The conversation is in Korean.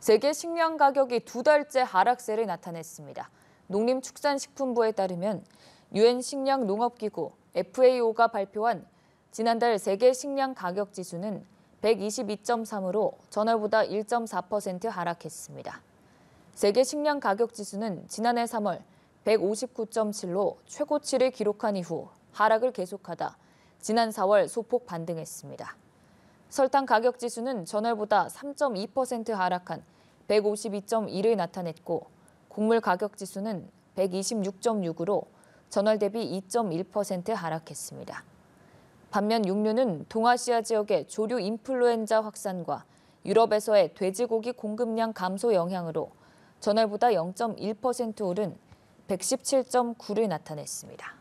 세계 식량 가격이 두 달째 하락세를 나타냈습니다. 농림축산식품부에 따르면 UN 식량농업기구 FAO가 발표한 지난달 세계 식량 가격 지수는 122.3으로 전월보다 1.4% 하락했습니다. 세계 식량 가격 지수는 지난해 3월 159.7로 최고치를 기록한 이후 하락을 계속하다 지난 4월 소폭 반등했습니다. 설탕 가격 지수는 전월보다 3.2% 하락한 152.2를 나타냈고 곡물 가격 지수는 126.6으로 전월 대비 2.1% 하락했습니다. 반면 육류는 동아시아 지역의 조류 인플루엔자 확산과 유럽에서의 돼지고기 공급량 감소 영향으로 전월보다 0.1% 오른 117.9를 나타냈습니다.